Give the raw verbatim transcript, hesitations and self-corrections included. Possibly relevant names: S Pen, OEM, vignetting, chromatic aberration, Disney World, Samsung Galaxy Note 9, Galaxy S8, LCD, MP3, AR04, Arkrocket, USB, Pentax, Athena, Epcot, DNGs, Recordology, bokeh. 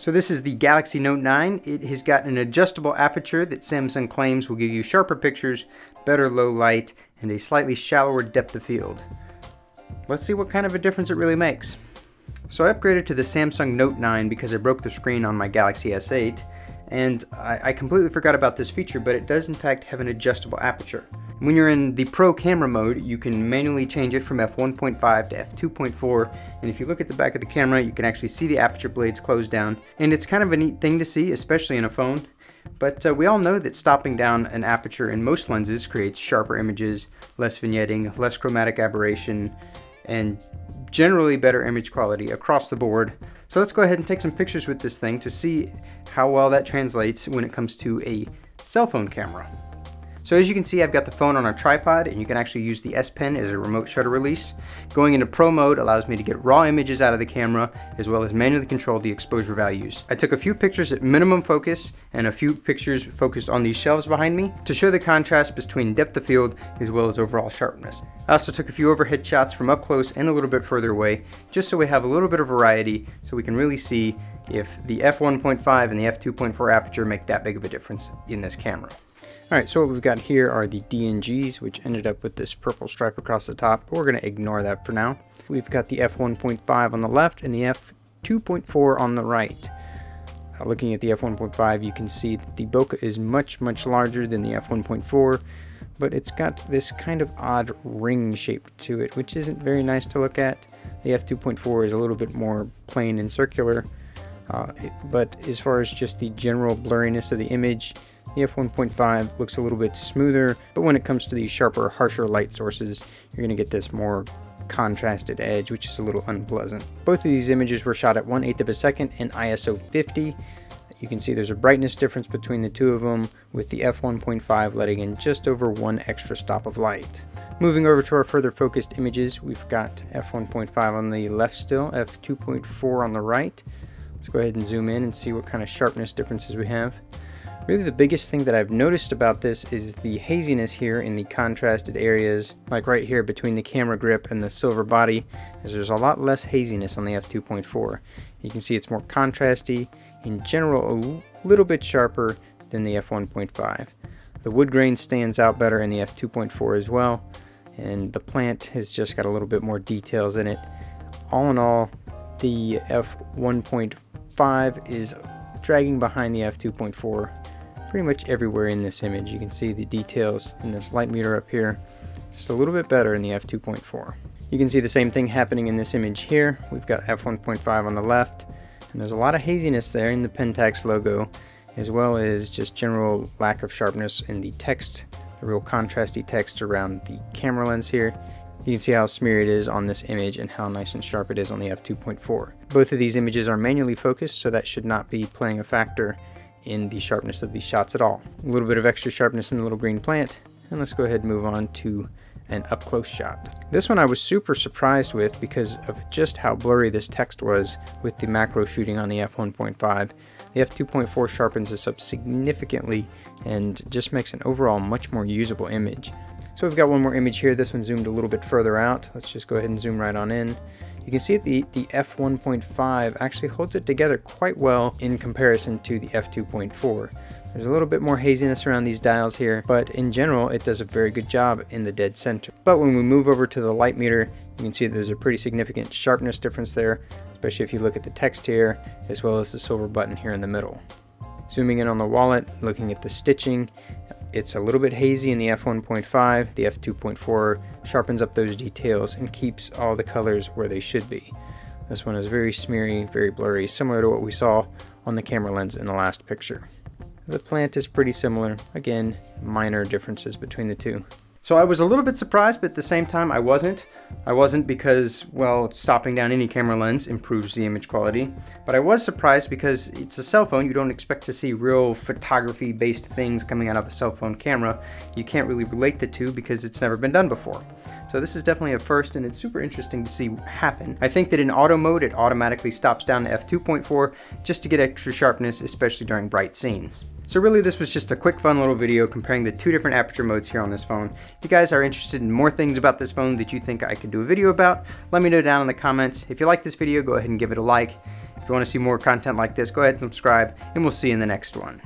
So this is the Galaxy Note nine. It has got an adjustable aperture that Samsung claims will give you sharper pictures, better low light, and a slightly shallower depth of field. Let's see what kind of a difference it really makes. So I upgraded to the Samsung Note nine because I broke the screen on my Galaxy S eight, and I, I completely forgot about this feature, but it does in fact have an adjustable aperture. When you're in the Pro camera mode, you can manually change it from f one point five to f two point four, and if you look at the back of the camera, you can actually see the aperture blades close down, and it's kind of a neat thing to see, especially in a phone. But uh, we all know that stopping down an aperture in most lenses creates sharper images, less vignetting, less chromatic aberration, and generally better image quality across the board. So let's go ahead and take some pictures with this thing to see how well that translates when it comes to a cell phone camera. So as you can see, I've got the phone on a tripod, and you can actually use the S Pen as a remote shutter release. Going into Pro mode allows me to get raw images out of the camera, as well as manually control the exposure values. I took a few pictures at minimum focus, and a few pictures focused on these shelves behind me, to show the contrast between depth of field, as well as overall sharpness. I also took a few overhead shots from up close and a little bit further away, just so we have a little bit of variety, so we can really see if the f one point five and the f two point four aperture make that big of a difference in this camera. All right, so what we've got here are the D N Gs, which ended up with this purple stripe across the top, but we're gonna ignore that for now. We've got the f one point five on the left and the f two point four on the right. Uh, looking at the f one point five, you can see that the bokeh is much, much larger than the f one point four, but it's got this kind of odd ring shape to it, which isn't very nice to look at. The f two point four is a little bit more plain and circular, uh, it, but as far as just the general blurriness of the image, the f one point five looks a little bit smoother, but when it comes to these sharper, harsher light sources, you're going to get this more contrasted edge, which is a little unpleasant. Both of these images were shot at one eighth of a second in I S O fifty. You can see there's a brightness difference between the two of them, with the f one point five letting in just over one extra stop of light. Moving over to our further focused images, we've got f one point five on the left still, f two point four on the right. Let's go ahead and zoom in and see what kind of sharpness differences we have. Really the biggest thing that I've noticed about this is the haziness here in the contrasted areas, like right here between the camera grip and the silver body, as there's a lot less haziness on the f two point four. You can see it's more contrasty, in general a little bit sharper than the f one point five. The wood grain stands out better in the f two point four as well, and the plant has just got a little bit more details in it. All in all, the f one point five is dragging behind the f two point four. Pretty much everywhere in this image. You can see the details in this light meter up here, just a little bit better in the f two point four. You can see the same thing happening in this image here. We've got f one point five on the left, and there's a lot of haziness there in the Pentax logo, as well as just general lack of sharpness in the text, the real contrasty text around the camera lens here. You can see how smeared it is on this image and how nice and sharp it is on the f two point four. Both of these images are manually focused, so that should not be playing a factor in the sharpness of these shots at all. A little bit of extra sharpness in the little green plant, and let's go ahead and move on to an up-close shot. This one I was super surprised with because of just how blurry this text was with the macro shooting on the f one point five. The f two point four sharpens this up significantly and just makes an overall much more usable image. So we've got one more image here. This one zoomed a little bit further out. Let's just go ahead and zoom right on in. You can see the, the f one point five actually holds it together quite well in comparison to the f two point four. There's a little bit more haziness around these dials here, but in general, it does a very good job in the dead center. But when we move over to the light meter, you can see there's a pretty significant sharpness difference there, especially if you look at the text here, as well as the silver button here in the middle. Zooming in on the wallet, looking at the stitching, it's a little bit hazy in the f one point five, the f two point four sharpens up those details and keeps all the colors where they should be. This one is very smeary, very blurry, similar to what we saw on the camera lens in the last picture. The plant is pretty similar, again, minor differences between the two. So I was a little bit surprised, but at the same time I wasn't. I wasn't because, well, stopping down any camera lens improves the image quality, but I was surprised because it's a cell phone. You don't expect to see real photography-based things coming out of a cell phone camera. You can't really relate the two because it's never been done before. So this is definitely a first, and it's super interesting to see happen. I think that in auto mode, it automatically stops down to f two point four just to get extra sharpness, especially during bright scenes. So really, this was just a quick fun little video comparing the two different aperture modes here on this phone. If you guys are interested in more things about this phone that you think I could do a video about, let me know down in the comments. If you like this video, go ahead and give it a like. If you want to see more content like this, go ahead and subscribe, and we'll see you in the next one.